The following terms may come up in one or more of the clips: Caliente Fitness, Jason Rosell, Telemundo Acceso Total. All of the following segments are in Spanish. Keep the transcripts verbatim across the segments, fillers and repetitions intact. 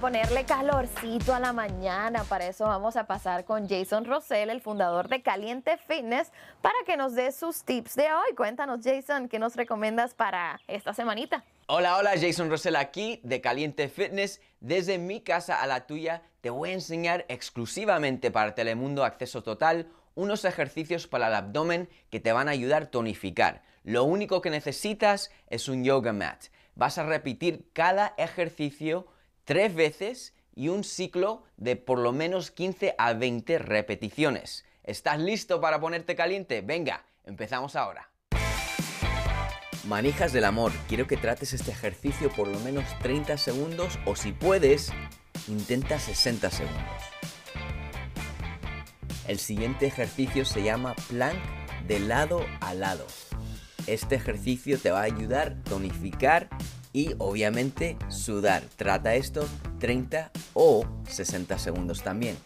ponerle calorcito a la mañana. Para eso vamos a pasar con Jason Rosell, el fundador de Caliente Fitness, para que nos dé sus tips de hoy. Cuéntanos, Jason, ¿qué nos recomiendas para esta semanita? Hola, hola, Jason Rosell aquí de Caliente Fitness. Desde mi casa a la tuya te voy a enseñar exclusivamente para Telemundo Acceso Total unos ejercicios para el abdomen que te van a ayudar a tonificar. Lo único que necesitas es un yoga mat. Vas a repetir cada ejercicio tres veces y un ciclo de por lo menos quince a veinte repeticiones. ¿Estás listo para ponerte caliente? Venga, empezamos ahora. Manijas del amor, quiero que trates este ejercicio por lo menos treinta segundos o, si puedes, intenta sesenta segundos. El siguiente ejercicio se llama plank de lado a lado. Este ejercicio te va a ayudar a tonificar y obviamente sudar. Trata esto treinta o sesenta segundos también.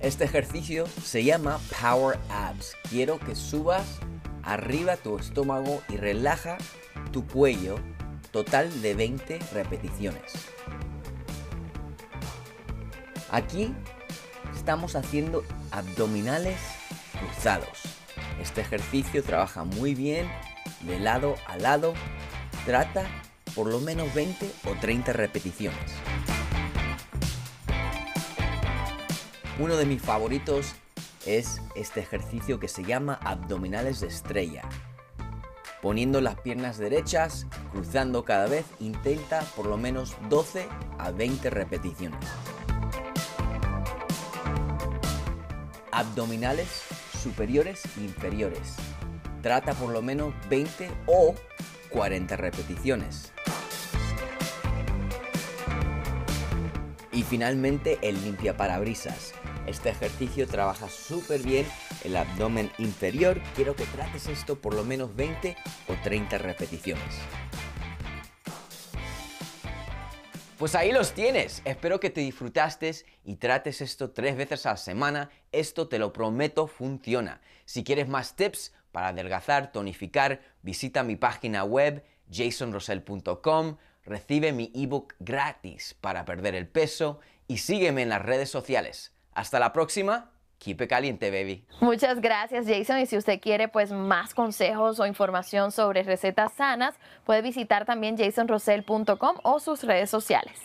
Este ejercicio se llama Power Abs. Quiero que subas arriba tu estómago y relaja tu cuello. Total de veinte repeticiones. Aquí estamos haciendo abdominales cruzados. Este ejercicio trabaja muy bien de lado a lado. Trata por lo menos veinte o treinta repeticiones. Uno de mis favoritos es este ejercicio que se llama abdominales de estrella. Poniendo las piernas derechas, cruzando cada vez, intenta por lo menos doce a veinte repeticiones. Abdominales superiores e inferiores. Trata por lo menos veinte o cuarenta repeticiones. Y finalmente el limpiaparabrisas. Este ejercicio trabaja súper bien el abdomen inferior. Quiero que trates esto por lo menos veinte o treinta repeticiones. Pues ahí los tienes. Espero que te disfrutaste y trates esto tres veces a la semana. Esto, te lo prometo, funciona. Si quieres más tips para adelgazar, tonificar, visita mi página web jason rosell punto com. Recibe mi ebook gratis para perder el peso y sígueme en las redes sociales. Hasta la próxima. Keep it caliente, baby. Muchas gracias, Jason. Y si usted quiere pues más consejos o información sobre recetas sanas, puede visitar también jason rosell punto com o sus redes sociales.